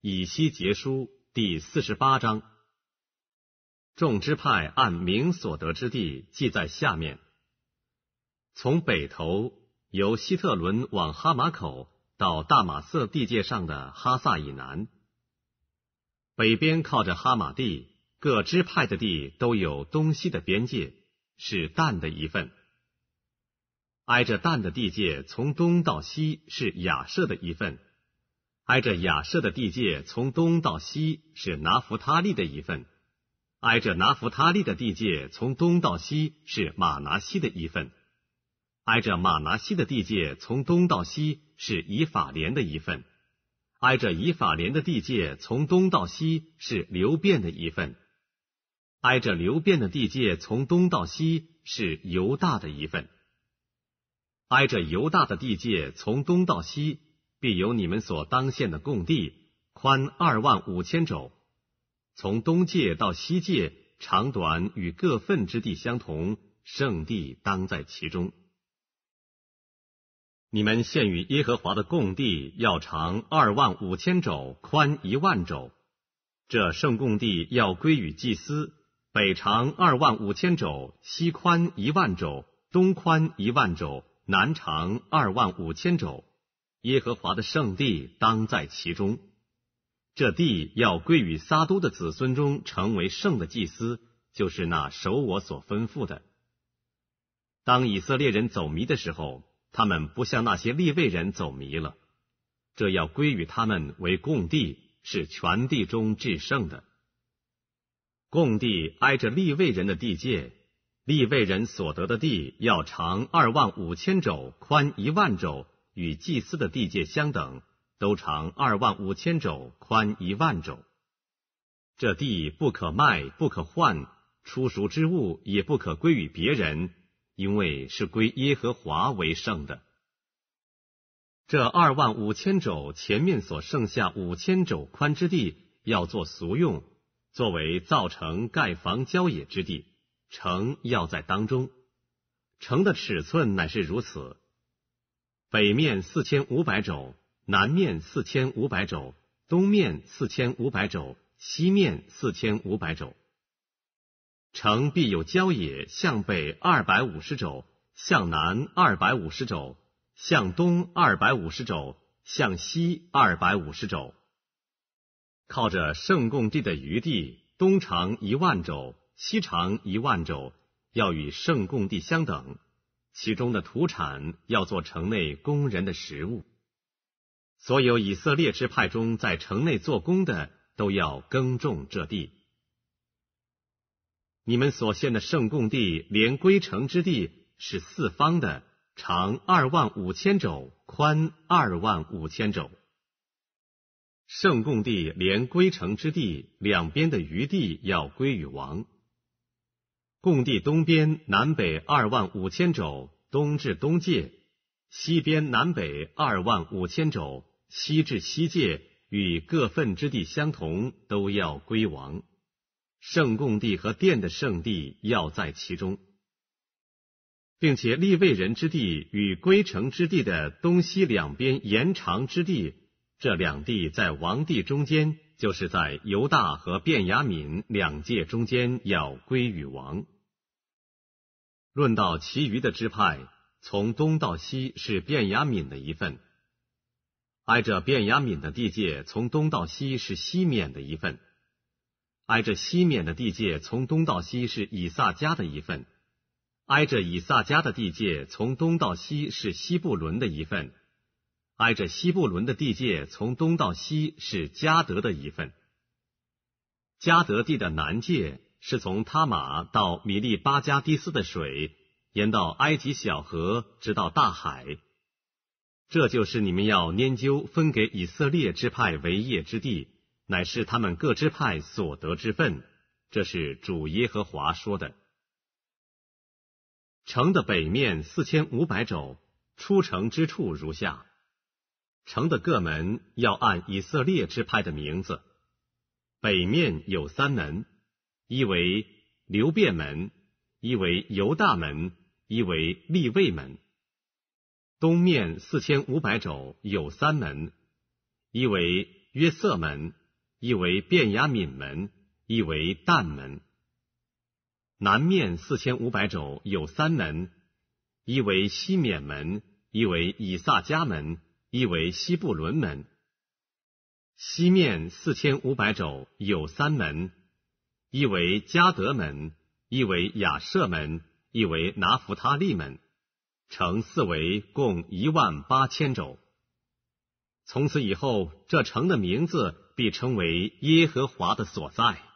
以西结书第48章。众支派按名所得之地记在下面。从北头由希特伦往哈马口到大马色地界上的哈萨以南，北边靠着哈马地，各支派的地都有东西的边界，是但的一份。挨着但的地界从东到西是亚设的一份，挨着亚设的地界从东到西是拿弗他利的一份，挨着拿弗他利的地界从东到西是马拿西的一份，挨着马拿西的地界从东到西是以法莲的一份，挨着以法莲的地界从东到西是流便的一份，挨着流便的地界从东到西是犹大的一份，挨着犹大的地界从东到西必有你们所当献的供地，宽25000肘，从东界到西界长短与各份之地相同，圣地当在其中。你们献与耶和华的供地要长25000肘，宽10000肘。这圣供地要归与祭司，北长25000肘，西宽10000肘，东宽10000肘，南长25000肘。耶和华的圣地当在其中。这地要归与撒都的子孙中成为圣的祭司，就是那守我所吩咐的。当以色列人走迷的时候，他们不像那些利未人走迷了，这要归于他们为供地，是全地中至圣的。供地挨着利未人的地界，利未人所得的地要长25000肘，宽10000肘，与祭司的地界相等，都长25000肘，宽10000肘。这地不可卖，不可换，出赎之物也不可归于别人，因为是归耶和华为圣的。这25000肘前面所剩下5000肘宽之地，要做俗用，作为造城盖房郊野之地，城要在当中。城的尺寸乃是如此：北面4500肘，南面4500肘，东面4500肘，西面4500肘。城必有郊野，向北250肘，向南250肘，向东250肘，向西250肘。靠着圣供地的余地，东长10000肘，西长10000肘，要与圣供地相等，其中的土产要做城内工人的食物。所有以色列支派中在城内做工的，都要耕种这地。你们所献的圣供地连归城之地是四方的，长25000肘，宽25000肘。圣供地连归城之地两边的余地要归于王。供地东边南北25000肘，东至东界；西边南北25000肘，西至西界，与各份之地相同，都要归王。圣供地和殿的圣地要在其中，并且利未人之地与归城之地的东西两边延长之地，这两地在王地中间，就是在犹大和便雅悯两界中间，要归与王。论到其余的支派，从东到西是便雅悯的一份，挨着便雅悯的地界从东到西是西缅的一份，挨着西缅的地界从东到西是以萨迦的一份，挨着以萨迦的地界从东到西是西布伦的一份，挨着西布伦的地界从东到西是迦得的一份。迦得地的南界是从他玛到米利巴加迪斯的水，沿到埃及小河，直到大海。这就是你们要拈阄分给以色列支派为业之地，乃是他们各支派所得之分，这是主耶和华说的。城的北面4500肘，出城之处如下：城的各门要按以色列支派的名字。北面有3门，一为流便门，一为犹大门，一为利未门。东面4500肘有3门，一为约瑟门，亦为便雅悯门，亦为但门。南面4500肘有3门，一为西缅门，一为以萨迦门，一为西布伦门。西面4500肘有3门，一为加德门，一为亚舍门，一为拿弗他利门，城4围共18000肘。从此以后，这城的名字必称为耶和华的所在。